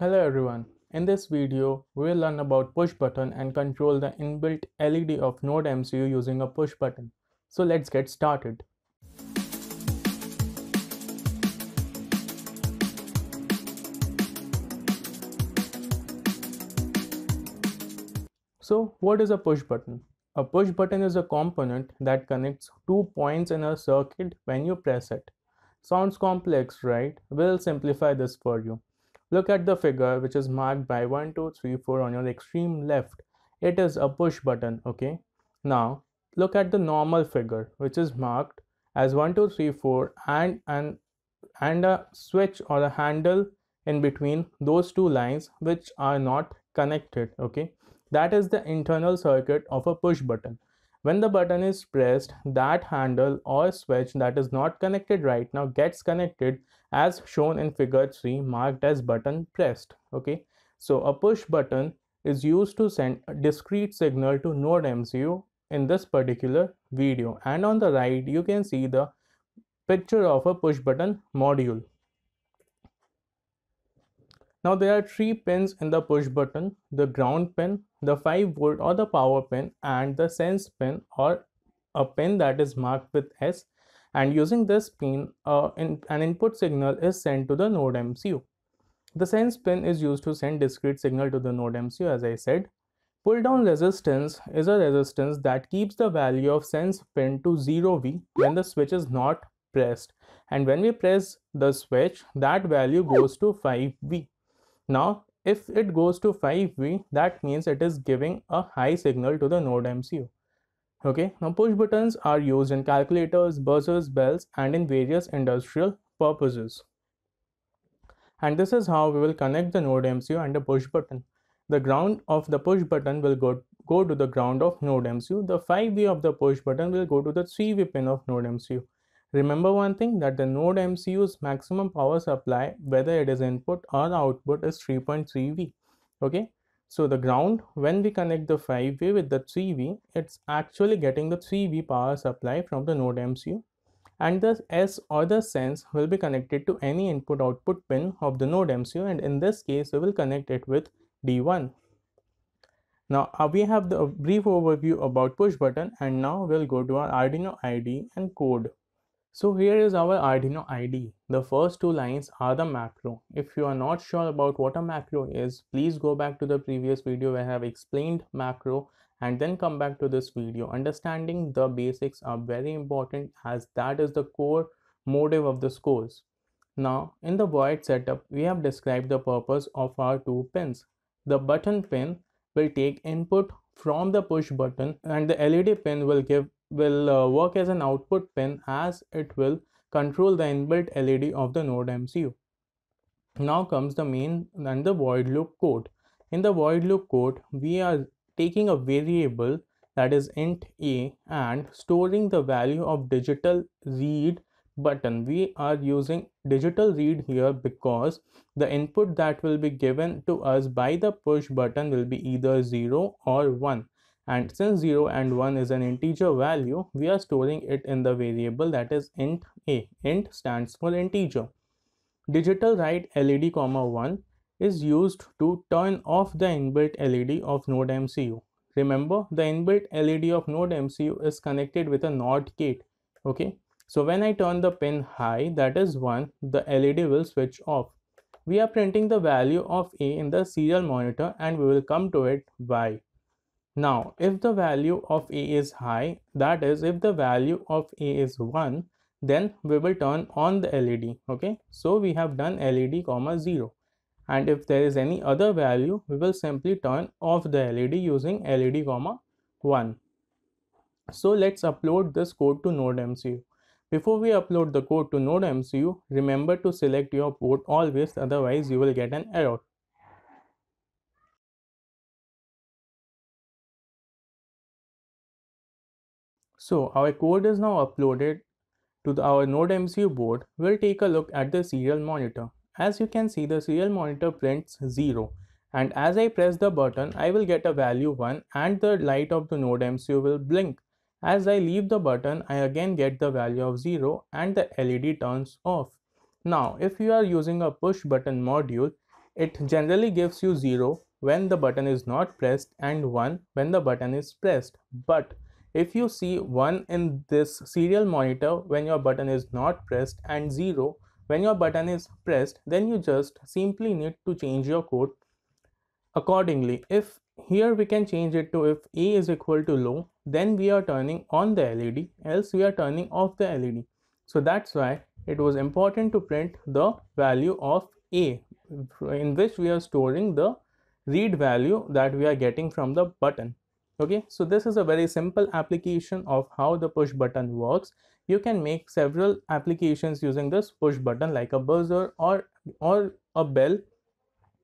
Hello everyone, in this video we will learn about push button and control the inbuilt LED of NodeMCU using a push button. So let's get started. So what is a push button? A push button is a component that connects two points in a circuit when you press it. Sounds complex, right? We'll simplify this for you. Look at the figure which is marked by 1, 2, 3, 4 on your extreme left. It is a push button, okay? Now, look at the normal figure which is marked as 1, 2, 3, 4 and a switch or a handle in between those two lines which are not connected, okay? That is the internal circuit of a push button. When the button is pressed, that handle or switch that is not connected right now gets connected as shown in figure 3 marked as button pressed. Okay, so a push button is used to send a discrete signal to NodeMCU in this particular video. And on the right, you can see the picture of a push button module. Now there are 3 pins in the push button, the ground pin, the 5V or the power pin, and the sense pin or a pin that is marked with S, and using this pin an input signal is sent to the NodeMCU. The sense pin is used to send discrete signal to the NodeMCU, as I said. Pull down resistance is a resistance that keeps the value of sense pin to 0V when the switch is not pressed, and when we press the switch that value goes to 5V. Now if it goes to 5V, that means it is giving a high signal to the NodeMCU. Okay, now push buttons are used in calculators, buzzers, bells, and in various industrial purposes. And this is how we will connect the NodeMCU and the push button. The ground of the push button will go to the ground of NodeMCU. The 5V of the push button will go to the 3V pin of NodeMCU. Remember one thing, that the NodeMCU's maximum power supply, whether it is input or output, is 3.3V. Okay, so the ground, when we connect the 5V with the 3V, it's actually getting the 3V power supply from the NodeMCU, and the S or the sense will be connected to any input output pin of the NodeMCU, and in this case we will connect it with D1. Now we have the brief overview about push button, and now we'll go to our Arduino IDE and code. So here is our Arduino IDE. The first 2 lines are the macro. If you are not sure about what a macro is, please go back to the previous video where I have explained macro and then come back to this video. Understanding the basics are very important, as that is the core motive of this course. Now in the void setup, we have described the purpose of our 2 pins. The button pin will take input from the push button, and the LED pin will work as an output pin, as it will control the inbuilt LED of the NodeMCU. Now comes the main and the void loop code. In the void loop code, we are taking a variable that is int a and storing the value of digital read button. We are using digital read here because the input that will be given to us by the push button will be either 0 or 1. And since 0 and 1 is an integer value, we are storing it in the variable that is int a. Int stands for integer. Digital write LED, 1 is used to turn off the inbuilt LED of NodeMCU. Remember, the inbuilt LED of NodeMCU is connected with a NOT gate. Okay, so when I turn the pin high, that is 1, the LED will switch off. We are printing the value of a in the serial monitor, and we will come to it why. Now, if the value of A is high, that is, if the value of A is 1, then we will turn on the LED. Okay, so we have done LED, 0. And if there is any other value, we will simply turn off the LED using LED, 1. So let's upload this code to NodeMCU. Before we upload the code to NodeMCU, remember to select your port always, otherwise you will get an error. So our code is now uploaded to our NodeMCU board. We'll take a look at the serial monitor. As you can see, the serial monitor prints 0. And as I press the button, I will get a value 1 and the light of the NodeMCU will blink. As I leave the button, I again get the value of 0 and the LED turns off. Now, if you are using a push button module, It generally gives you 0 when the button is not pressed and 1 when the button is pressed. But if you see 1 in this serial monitor when your button is not pressed and 0 when your button is pressed, then you just simply need to change your code accordingly. If here we can change it to if A is equal to low, then we are turning on the LED, else we are turning off the LED. So that's why it was important to print the value of A, in which we are storing the read value that we are getting from the button. Okay, so this is a very simple application of how the push button works. You can make several applications using this push button, like a buzzer or a bell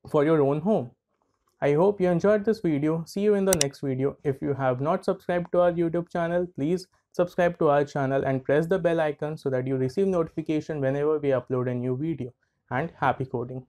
for your own home. I hope you enjoyed this video. See you in the next video. If you have not subscribed to our YouTube channel, please subscribe to our channel and press the bell icon so that you receive notification whenever we upload a new video. And happy coding.